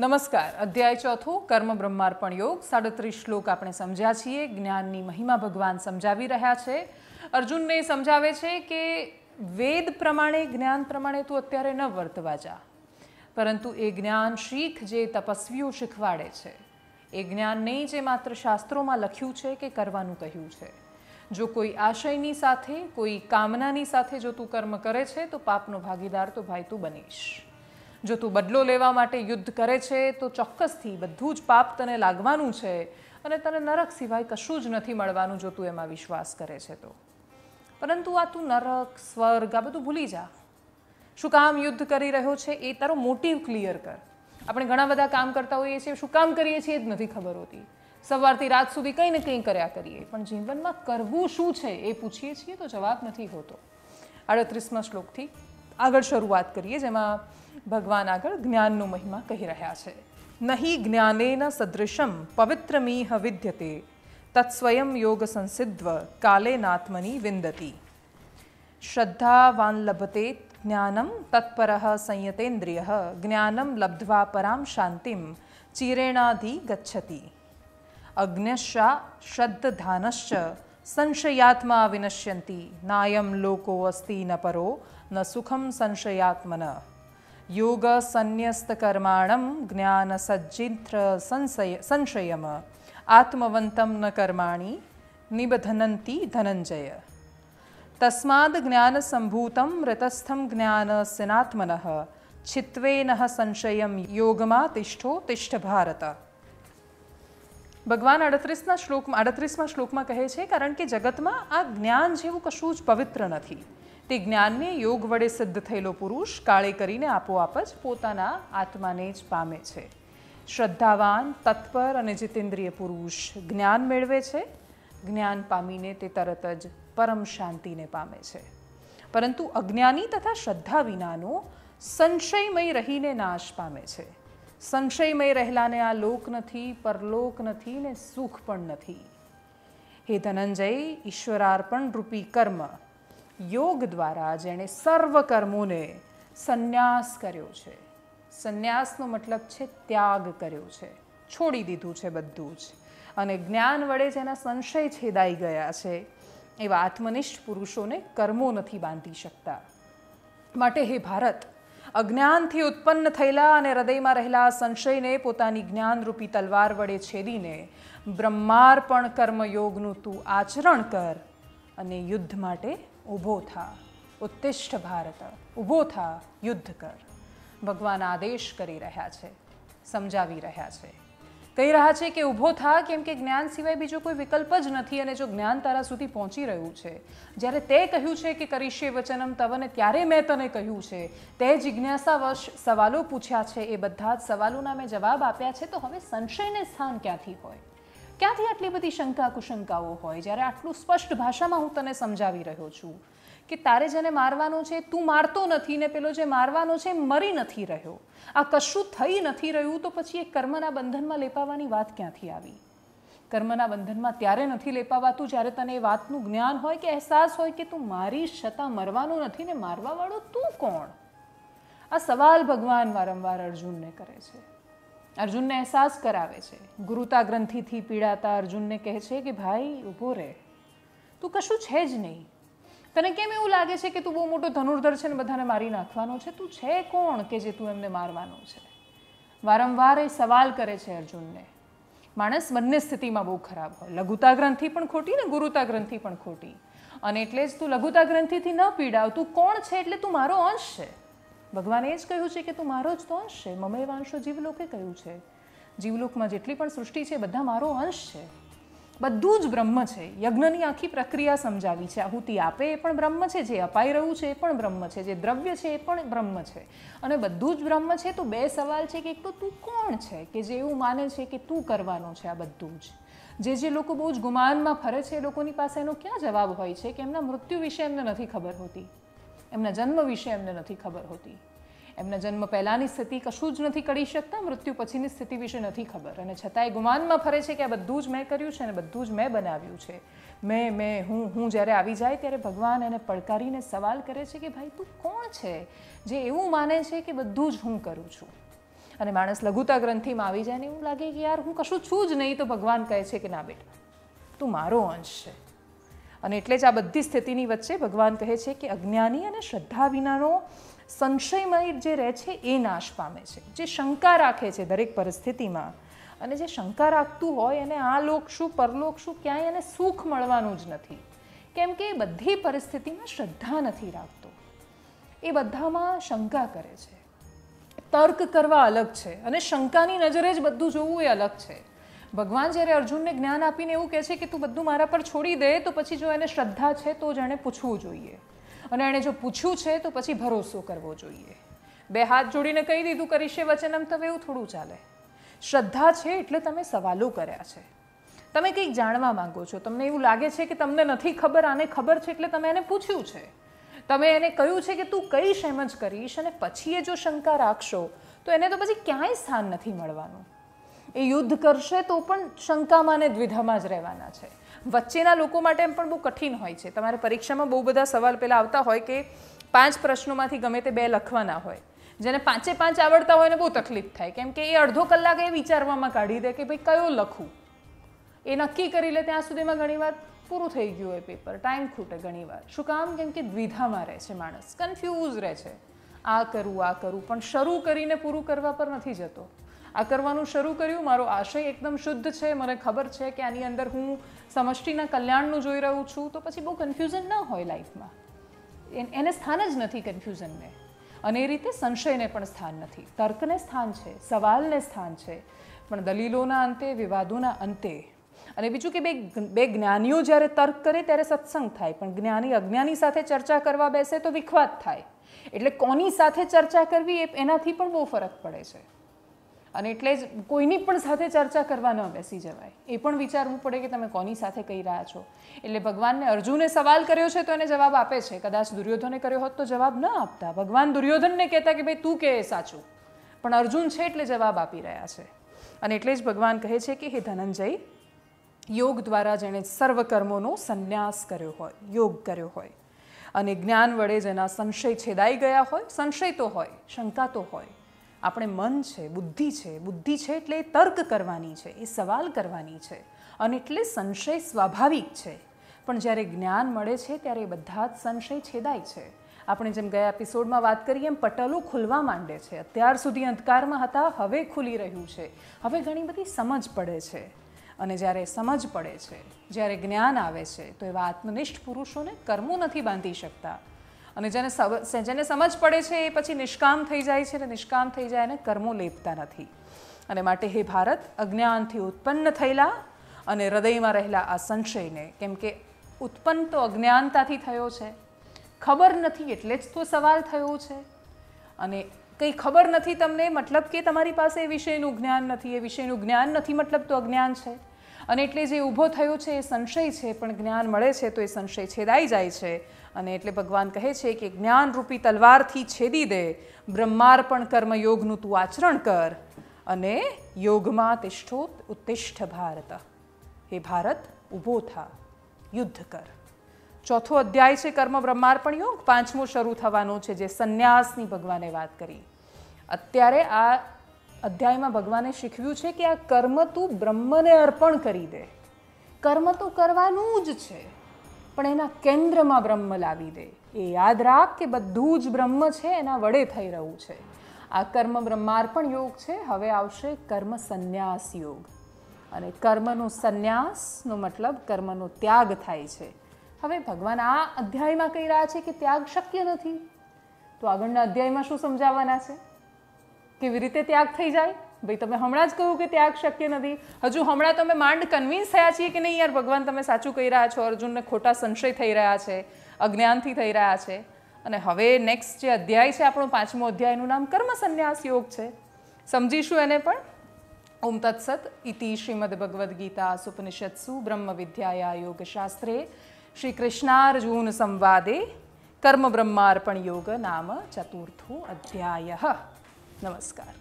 नमस्कार। अध्याय चौथो कर्म ब्रह्मार्पण योग 37 श्लोक आपणे समझ्या छीए। ज्ञाननी महिमा भगवान समझावी रह्या छे। अर्जुन ने समझावे छे के वेद प्रमाणे ज्ञान प्रमाणे तू अत्यारे न वर्तवा जा, परंतु ए ज्ञान शीख जे तपस्वीओ शीखवाडे छे। ए ज्ञान नहीं जे मात्र शास्त्रोमां लख्युं छे के करवानुं कह्युं छे। जो कोई आशयनी साथे कोई कामनानी साथे जो तू कर्म करे छे तो पापनो भागीदार तो भाई तू बनीश। जो तू बदलो लेवा माटे युद्ध करे छे तो चोक्कसथी बधुं ज पाप तने लागवानुं छे अने तने नरक सिवाय कशुं ज नथी मळवानुं जो तू एमां विश्वास करे छे तो। परंतु आ तू नरक स्वर्ग आ बधुं भूली जा। शुं काम युद्ध करी रह्यो छे ए तारो मोटिव क्लियर कर। आपणे घणा बधा काम करता होईए छीए, शुं काम करीए छीए ए ज नथी खबर होती। सवारथी रात सुधी कई ने कई कर्या करीए पण जीवनमां करवुं शुं छे ए पूछीए छीए तो जवाब नथी होतो। 38मा श्लोकथी आगळ शरूआत करीए जेमां भगवान आगळ ज्ञाननो महिमा कही रह्या छे। नहि ज्ञानेन सदृशं पवित्रमीह विद्यते तत्स्वयं योग संसिद्ध्व कालेनात्मनि विन्दति। श्रद्धावान् लभते ज्ञानं तत्परः संयतेन्द्रियः ज्ञानं लब्ध्वा परां शान्तिं चिरेणाधि गच्छति। अज्ञश्च श्रद्धानश्च संशयात्मा विनश्यन्ति। नायं लोको अस्ति न परो न सुखं संशयात्मनः। योग संन्यस्त कर्माणं ज्ञान सज्जिन्त्र संशयम् आत्मवन्तं न कर्माणि निबधनन्ति धनञ्जय। तस्माद् ज्ञान सम्भूतं रतस्थं ज्ञान सेनात्मनः छित्त्वेनः संशयं योगमातिष्ठो तिष्ठ भारत। भगवान 38मा श्लोकमां कहे छे कारण के जगत में आ ज्ञान जेवुं कशुं ज पवित्र नथी। ते ज्ञान ने योग वडे सिद्ध थयेलो पुरुष काळे करीने आपोआप ज पोताना आत्माने ज पामे छे। श्रद्धावान तत्पर अने जितेन्द्रिय पुरुष ज्ञान मेळवे छे। ज्ञान पामीने ते तरत ज परम शांतिने पामे छे। परंतु अज्ञानी तथा श्रद्धा विनानो संशयमय रहीने नाश पामे छे। संशयमय रहेलाने आ लोक नथी परलोक नथी ने सुख पण नथी। हे धनंजय, ईश्वरार्पण रूपी कर्म योग द्वारा जेने सर्व कर्मोने संन्यास कर्यो छे। संन्यासनो मतलब छे त्याग कर्यो छे, छोड़ी दीधुं छे बधुं ज। अने ज्ञान वडे जेना संशय छेदाई गया छे एवा आत्मनिष्ठ पुरुषोने कर्मो नथी बांधी शकता। माटे हे भारत, अज्ञानथी उत्पन्न थयेला अने हृदयमां रहेला संशयने पोतानी ज्ञानरूपी तलवार वडे छेदीने ब्रह्मार्पण कर्मयोगनुं तूं आचरण कर अने युद्ध माटे ઊભો થા। ઉત્તિષ્ઠ ભારત, ઊભો થા, યુદ્ધ કર। ભગવાન આદેશ કરી રહ્યા છે, સમજાવી રહ્યા છે, કહી રહ્યા છે કે ઊભો થા, કેમ કે જ્ઞાન સિવાય બીજો કોઈ વિકલ્પ જ નથી। અને જો જ્ઞાન તારા સુધી પહોંચી રહ્યું છે, જ્યારે તે કહ્યું છે કે કરીશે વચનમ તવને, ત્યારે મેં તને કહ્યું છે, તે જિજ્ઞાસાવશ સવાલો પૂછ્યા છે, એ બધા જ સવાલોના મેં જવાબ આપ્યા છે, તો હવે સંશયને સ્થાન ક્યાંથી હોય? ક્યાંથી આટલી બધી શંકા કુશંકાઓ હોય જ્યારે આટલું સ્પષ્ટ ભાષામાં હું તને સમજાવી રહ્યો છું કે તારે જેને મારવાનો છે તું મારતો નથી ને પેલો જે મારવાનો છે મરી નથી રહ્યો। આ કશું થઈ નથી રહ્યું તો પછી એ કર્મના બંધનમાં લેપાવાની વાત ક્યાંથી આવી? કર્મના બંધનમાં ત્યારે નથી લેપાવાતું જ્યારે તને એ વાતનું જ્ઞાન હોય કે અહેસાસ હોય કે તું મારી છતાં મરવાનો નથી ને મારવાવાળો તું કોણ? આ સવાલ ભગવાન વારંવાર અર્જુનને કરે છે, अर्जुन ने एहसास करावे छे। गुरुता ग्रंथि थी पीड़ाता अर्जुन ने कहे छे कि भाई ऊभो रहे, तू कशुं छे ज नहीं। तने केम एवुं लागे छे कि तू बहु मोटो धनुर्धर छे ने बधाने मारी नाखवानो छे? तू छे कोण के जे तू एमने मारवानो छे? वारंवार ए सवाल करे छे अर्जुन ने। माणस बंने स्थितिमां बहु खराब होय। लघुता ग्रंथि पण खोटी ने गुरुता ग्रंथि पण खोटी। अने एटले ज तू लघुता ग्रंथिथी न पीड़ाव। तू कोण छे एटले तू मारो अंश छे। ભગવાને એ જ કહ્યું છે કે તું મારો જ તો અંશ છે। મમૈવ અંશો જીવલોકે કહ્યું છે। જીવલોકમાં જેટલી પણ સૃષ્ટિ છે બધા મારો અંશ છે, બધું જ બ્રહ્મ છે। યજ્ઞની આખી પ્રક્રિયા સમજાવી છે। આહુતિ આપે એ પણ બ્રહ્મ છે, જે અપાઈ રહ્યું છે એ પણ બ્રહ્મ છે, જે દ્રવ્ય છે એ પણ બ્રહ્મ છે, અને બધું જ બ્રહ્મ છે। તો બે સવાલ છે કે એક તો તું કોણ છે કે જે એવું માને છે કે તું કરવાનો છે આ બધું જ? જે લોકો બહુ જ ગુમાનમાં ફરે છે એ લોકોની પાસે એનો ક્યાં જવાબ હોય છે કે એમના મૃત્યુ વિશે એમને નથી ખબર હોતી, એમના જન્મ વિશે એમને નથી ખબર હોતી, એમના જન્મ પહેલાંની સ્થિતિ કશું જ નથી કરી શકતા, મૃત્યુ પછીની સ્થિતિ વિશે નથી ખબર, અને છતાં એ ગુમાનમાં ફરે છે કે આ બધું જ મેં કર્યું છે અને બધું જ મેં બનાવ્યું છે, હું જ્યારે આવી જાય ત્યારે ભગવાન એને પડકારીને સવાલ કરે છે કે ભાઈ તું કોણ છે જે એવું માને છે કે બધું જ હું કરું છું? અને માણસ લઘુતા ગ્રંથિમાં આવી જાય ને એવું લાગે કે યાર હું કશું છું જ નહીં, તો ભગવાન કહે છે કે ના બેટા, તું મારો અંશ છે. અને એટલે જ આ બધી સ્થિતિની વચ્ચે ભગવાન કહે છે કે અજ્ઞાની અને શ્રદ્ધા વિનાનો સંશયમય જે રહે છે એ નાશ પામે છે. જે શંકા રાખે છે દરેક પરિસ્થિતિમાં અને જે શંકા રાખતું હોય અને આ લોક શું પરલોક શું ક્યાંય એને સુખ મળવાનું જ નથી, કેમ કે એ બધી પરિસ્થિતિમાં શ્રદ્ધા નથી રાખતો, એ બધામાં શંકા કરે છે. તર્ક કરવા અલગ છે અને શંકાની નજરે જ બધું જોવું એ અલગ છે. ભગવાન જ્યારે અર્જુનને જ્ઞાન આપીને એવું કહે છે કે તું બધું મારા પર છોડી દે, તો પછી જો એને શ્રદ્ધા છે તો જ એણે પૂછવું જોઈએ અને એણે જો પૂછ્યું છે તો પછી ભરોસો કરવો જોઈએ. બે હાથ જોડીને કહી દીધું કરીશે વચનમ તવે એવું થોડું ચાલે. શ્રદ્ધા છે એટલે તમે સવાલો કર્યા છે, તમે કંઈક જાણવા માગો છો, તમને એવું લાગે છે કે તમને નથી ખબર, આને ખબર છે એટલે તમે એને પૂછ્યું છે, તમે એને કહ્યું છે કે તું કહીશ એમ જ કરીશ, અને પછી એ જો શંકા રાખશો તો એને તો પછી ક્યાંય સ્થાન નથી મળવાનું. એ યુદ્ધ કરશે તો પણ શંકામાં ને દ્વિધામાં જ રહેવાના છે. વચ્ચેના લોકો માટે એમ પણ બહુ કઠિન હોય છે. તમારે પરીક્ષામાં બહુ બધા સવાલ પહેલાં આવતા હોય કે 5 પ્રશ્નોમાંથી ગમે તે 2 લખવાના હોય. જેને 5-5 આવડતા હોય ને બહુ તકલીફ થાય, કેમ કે એ અડધો કલાક એ વિચારવામાં કાઢી દે કે ભાઈ કયો લખું. એ નક્કી કરી લે ત્યાં સુધીમાં ઘણીવાર પૂરું થઈ ગયું હોય પેપર, ટાઈમ ખૂટે ઘણીવાર. શું કામ? કેમ કે દ્વિધામાં રહે છે માણસ, કન્ફ્યુઝ રહે છે. આ કરું પણ શરૂ કરીને પૂરું કરવા પર નથી જતો. આ કરવાનું શરૂ કર્યું, મારો આશય એકદમ શુદ્ધ છે, મને ખબર છે કે આની અંદર હું સમષ્ટિના કલ્યાણનું જોઈ રહ્યું છું, તો પછી બહુ કન્ફ્યુઝન ન હોય લાઈફમાં. એને સ્થાન જ નથી કન્ફ્યુઝનને, અને એ રીતે સંશયને પણ સ્થાન નથી. તર્કને સ્થાન છે, સવાલને સ્થાન છે, પણ દલીલોના અંતે, વિવાદોના અંતે. અને બીજું કે બે જ્ઞાનીઓ જ્યારે તર્ક કરે ત્યારે સત્સંગ થાય, પણ જ્ઞાની અજ્ઞાની સાથે ચર્ચા કરવા બેસે તો વિખવાદ થાય. એટલે કોની સાથે ચર્ચા કરવી એનાથી પણ બહુ ફરક પડે છે. અને એટલે જ કોઈની પણ સાથે ચર્ચા કરવા ન બેસી જવાય, એ પણ વિચારવું પડે કે તમે કોની સાથે કહી રહ્યા છો. એટલે ભગવાનને અર્જુને સવાલ કર્યો છે તો એને જવાબ આપે છે. કદાચ દુર્યોધને કર્યો હોત તો જવાબ ન આપતા, ભગવાન દુર્યોધનને કહેતા કે ભાઈ તું કહે સાચું, પણ અર્જુન છે એટલે જવાબ આપી રહ્યા છે. અને એટલે જ ભગવાન કહે છે કે હે ધનંજય, યોગ દ્વારા જેણે સર્વ કર્મોનો સંન્યાસ કર્યો હોય, યોગ કર્યો હોય, અને જ્ઞાન વડે જેના સંશય છેદાઈ ગયા હોય, સંશય તો હોય, શંકા તો હોય. આપણે મન છે, બુદ્ધિ છે. બુદ્ધિ છે એટલે તર્ક કરવાની છે, એ સવાલ કરવાની છે, અને એટલે સંશય સ્વાભાવિક છે. પણ જ્યારે જ્ઞાન મળે છે ત્યારે એ બધા જ સંશય છેદાય છે. આપણે જેમ ગયા એપિસોડમાં વાત કરીએ એમ પટલો ખુલવા માંડે છે. અત્યાર સુધી અંધકારમાં હતા, હવે ખુલી રહ્યું છે, હવે ઘણી બધી સમજ પડે છે. અને જ્યારે સમજ પડે છે, જ્યારે જ્ઞાન આવે છે, તો એવા આત્મનિષ્ઠ પુરુષોને કર્મો નથી બાંધી શકતા. અને જેને સમજ પડે છે એ પછી નિષ્કામ થઈ જાય છે, અને નિષ્કામ થઈ જાય અને કર્મો લેપતા નથી. અને માટે હે ભારત, અજ્ઞાનથી ઉત્પન્ન થયેલા અને હૃદયમાં રહેલા આ સંશયને, કેમ કે ઉત્પન્ન તો અજ્ઞાનતાથી થયો છે, ખબર નથી એટલે જ તો સવાલ થયો છે. અને કંઈ ખબર નથી તમને મતલબ કે તમારી પાસે એ વિષયનું જ્ઞાન નથી, એ વિષયનું જ્ઞાન નથી મતલબ તો અજ્ઞાન છે. અને એટલે જે ઊભો થયો છે એ સંશય છે, પણ જ્ઞાન મળે છે તો એ સંશય છેદાઈ જાય છે. અને એટલે ભગવાન કહે છે કે જ્ઞાનરૂપી તલવારથી છેદી દે, બ્રહ્માર્પણ કર્મયોગનું તું આચરણ કર, અને યોગમાં તિષ્ઠો ઉત્તિષ્ઠ ભારત, હે ભારત ઊભો થા, યુદ્ધ કર. 4થો અધ્યાય છે કર્મ બ્રહ્માર્પણ યોગ, 5મો શરૂ થવાનો છે જે સંન્યાસની ભગવાને વાત કરી. અત્યારે આ અધ્યાયમાં ભગવાને શીખવ્યું છે કે આ કર્મ તું બ્રહ્મને અર્પણ કરી દે. કર્મ તો કરવાનું જ છે, પણ એના કેન્દ્રમાં બ્રહ્મ લાવી દે. એ યાદ રાખ કે બધું જ બ્રહ્મ છે, એના વડે થઈ રહ્યું છે. આ કર્મ બ્રહ્માર્પણ યોગ છે. હવે આવશે કર્મ સંન્યાસ યોગ, અને કર્મનો સંન્યાસનો મતલબ કર્મનો ત્યાગ થાય છે. હવે ભગવાન આ અધ્યાયમાં કહી રહ્યા છે કે ત્યાગ શક્ય નથી, તો આગળના અધ્યાયમાં શું સમજાવવાના છે? કેવી રીતે ત્યાગ થઈ જાય? ભાઈ તમે હમણાં જ કહ્યું કે ત્યાગ શક્ય નથી, હજુ હમણાં તમે માંડ કન્વિન્સ થયા છીએ કે નહીં યાર ભગવાન તમે સાચું કહી રહ્યા છો, અર્જુનને ખોટા સંશય થઈ રહ્યા છે, અજ્ઞાનથી થઈ રહ્યા છે. અને હવે નેક્સ્ટ જે અધ્યાય છે આપણો 5મો અધ્યાયનું નામ કર્મ સંન્યાસ યોગ છે, સમજીશું એને પણ. ઓમ તત્સત ઇતિ શ્રીમદ ભગવદ્ ગીતા સુપનિષત્સુ બ્રહ્મ વિદ્યાયા યોગ શાસ્ત્રે શ્રી કૃષ્ણાર્જુન સંવાદે કર્મ બ્રહ્માર્પણ યોગ નામ 4થો અધ્યાય. નમસ્કાર.